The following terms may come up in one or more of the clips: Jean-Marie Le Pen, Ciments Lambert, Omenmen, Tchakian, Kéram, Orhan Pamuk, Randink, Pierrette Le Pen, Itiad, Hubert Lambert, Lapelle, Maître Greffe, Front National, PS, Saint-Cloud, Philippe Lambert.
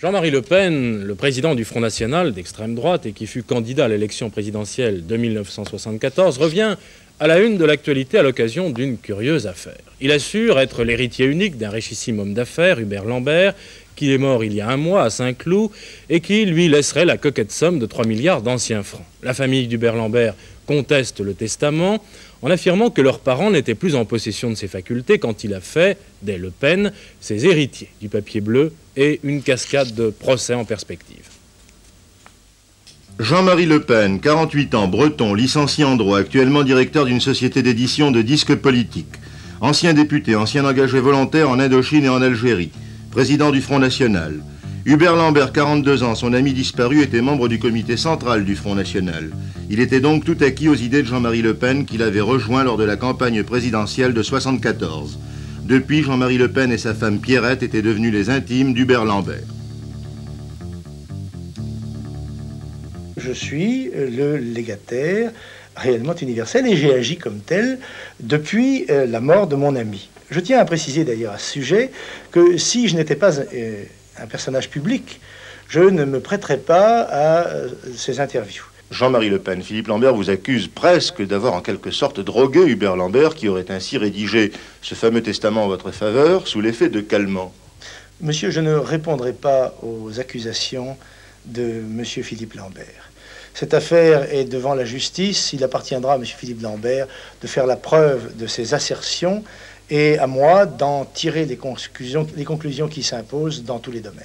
Jean-Marie Le Pen, le président du Front National d'extrême droite et qui fut candidat à l'élection présidentielle de 1974, revient à la une de l'actualité à l'occasion d'une curieuse affaire. Il assure être l'héritier unique d'un richissime homme d'affaires, Hubert Lambert, qui est mort il y a un mois à Saint-Cloud et qui lui laisserait la coquette somme de 3 milliards d'anciens francs. La famille d'Hubert Lambert conteste le testament en affirmant que leurs parents n'étaient plus en possession de ses facultés quand il a fait, dès Le Pen, ses héritiers du papier bleu et une cascade de procès en perspective. Jean-Marie Le Pen, 48 ans, breton, licencié en droit, actuellement directeur d'une société d'édition de disques politiques, ancien député, ancien engagé volontaire en Indochine et en Algérie, président du Front National. Hubert Lambert, 42 ans, son ami disparu, était membre du comité central du Front National. Il était donc tout acquis aux idées de Jean-Marie Le Pen qu'il avait rejoint lors de la campagne présidentielle de 1974. Depuis, Jean-Marie Le Pen et sa femme Pierrette étaient devenus les intimes d'Hubert Lambert. Je suis le légataire réellement universel et j'ai agi comme tel depuis la mort de mon ami. Je tiens à préciser d'ailleurs à ce sujet que si je n'étais pas un personnage public, je ne me prêterais pas à ces interviews. Jean-Marie Le Pen, Philippe Lambert vous accuse presque d'avoir en quelque sorte drogué Hubert Lambert qui aurait ainsi rédigé ce fameux testament en votre faveur sous l'effet de calmant. Monsieur, je ne répondrai pas aux accusations de monsieur Philippe Lambert. Cette affaire est devant la justice. Il appartiendra à M. Philippe Lambert de faire la preuve de ses assertions et à moi d'en tirer les conclusions qui s'imposent dans tous les domaines.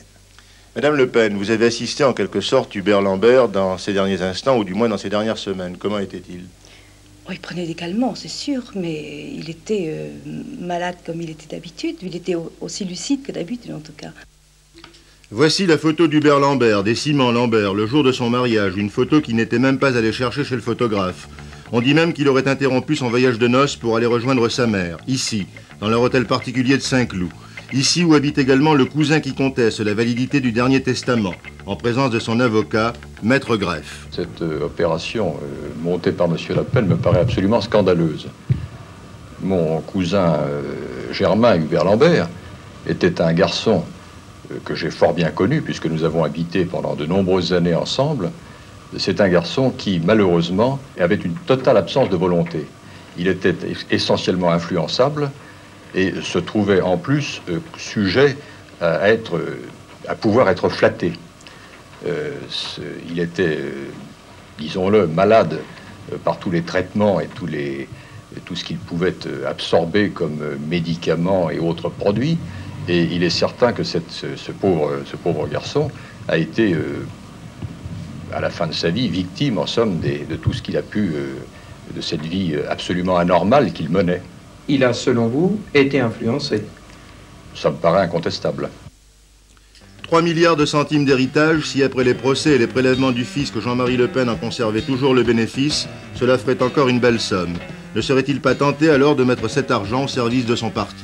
Madame Le Pen, vous avez assisté en quelque sorte Hubert Lambert dans ces derniers instants, ou du moins dans ces dernières semaines. Comment était-il? Oh, il prenait des calmants, c'est sûr, mais il était malade comme il était d'habitude. Il était aussi lucide que d'habitude, en tout cas. Voici la photo d'Hubert Lambert, des Ciments Lambert, le jour de son mariage, une photo qu'il n'était même pas allé chercher chez le photographe. On dit même qu'il aurait interrompu son voyage de noces pour aller rejoindre sa mère, ici, dans leur hôtel particulier de Saint-Cloud. Ici où habite également le cousin qui conteste la validité du dernier testament, en présence de son avocat, Maître Greffe. Cette opération montée par M. Lapelle me paraît absolument scandaleuse. Mon cousin Germain, Hubert Lambert, était un garçon que j'ai fort bien connu, puisque nous avons habité pendant de nombreuses années ensemble. C'est un garçon qui, malheureusement, avait une totale absence de volonté. Il était essentiellement influençable et se trouvait en plus sujet à pouvoir être flatté. Il était, disons-le, malade par tous les traitements et tout ce qu'il pouvait absorber comme médicaments et autres produits. Et il est certain que ce pauvre garçon a été, à la fin de sa vie, victime, en somme, de tout ce qu'il a pu, de cette vie absolument anormale qu'il menait. Il a, selon vous, été influencé? Ça me paraît incontestable. 3 milliards de centimes d'héritage, si après les procès et les prélèvements du fisc Jean-Marie Le Pen en conservait toujours le bénéfice, cela ferait encore une belle somme. Ne serait-il pas tenté alors de mettre cet argent au service de son parti?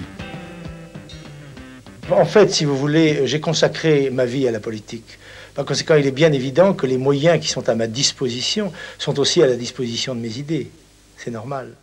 En fait, si vous voulez, j'ai consacré ma vie à la politique. Par conséquent, il est bien évident que les moyens qui sont à ma disposition sont aussi à la disposition de mes idées. C'est normal.